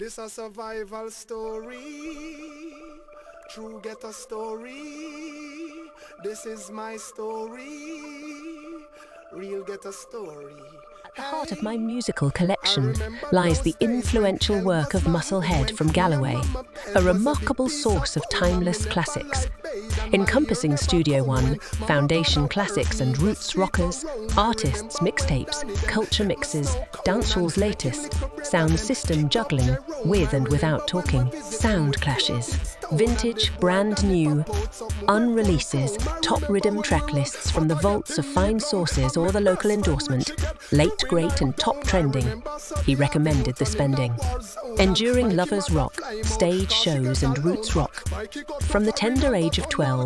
This a survival story, true ghetto story. This is my story, real ghetto story. At the heart of my musical collection lies the influential work of Musclehead from Galloway, a remarkable source of timeless classics. Encompassing Studio One, Foundation Classics and Roots Rockers, Artists Mixtapes, Culture Mixes, Dancehall's Latest, Sound System Juggling, With and Without Talking, Sound Clashes, Vintage Brand New, Unreleases, Top Rhythm track lists from the vaults of fine sources or the local endorsement, Late Great and Top Trending. He recommended the spending. Enduring Lovers Rock, Stage Shows and Roots Rock. From the tender age of 12,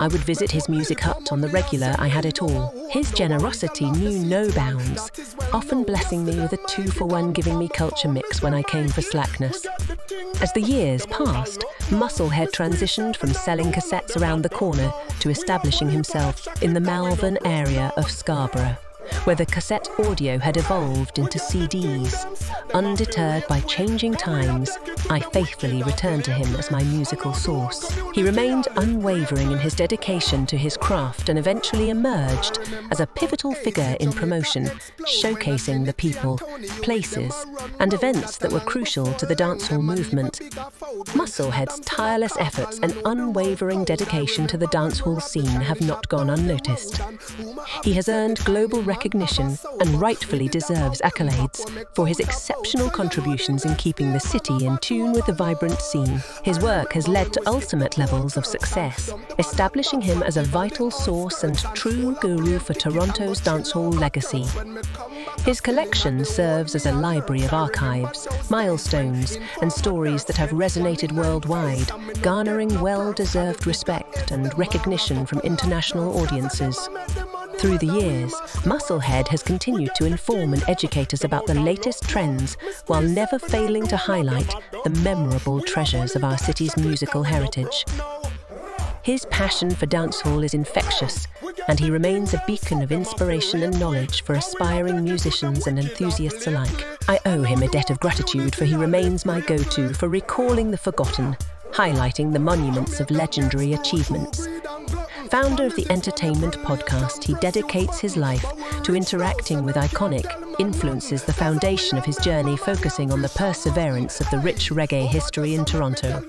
I would visit his music hut on the regular. I had it all. His generosity knew no bounds, often blessing me with a 2-for-1 giving me culture mix when I came for slackness. As the years passed, Musclehead transitioned from selling cassettes around the corner to establishing himself in the Malvern area of Scarborough, where the cassette audio had evolved into CDs. Undeterred by changing times, I faithfully returned to him as my musical source. He remained unwavering in his dedication to his craft and eventually emerged as a pivotal figure in promotion, showcasing the people, places, and events that were crucial to the dancehall movement. Musclehead's tireless efforts and unwavering dedication to the dancehall scene have not gone unnoticed. He has earned global recognition and rightfully deserves accolades for his exceptional contributions in keeping the city in tune with the vibrant scene. His work has led to ultimate levels of success, establishing him as a vital source and true guru for Toronto's dancehall legacy. His collection serves as a library of archives, milestones, and stories that have resonated worldwide, garnering well-deserved respect and recognition from international audiences. Through the years, Musclehead has continued to inform and educate us about the latest trends while never failing to highlight the memorable treasures of our city's musical heritage. His passion for dancehall is infectious, and he remains a beacon of inspiration and knowledge for aspiring musicians and enthusiasts alike. I owe him a debt of gratitude, for he remains my go-to for recalling the forgotten, highlighting the monuments of legendary achievements. Founder of the Entertainment Podcast, he dedicates his life to interacting with iconic influences, the foundation of his journey focusing on the perseverance of the rich reggae history in Toronto.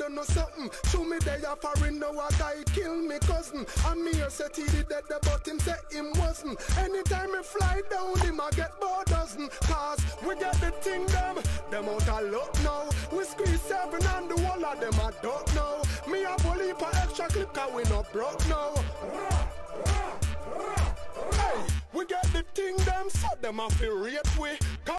We get the thing them, so them a feel rape we.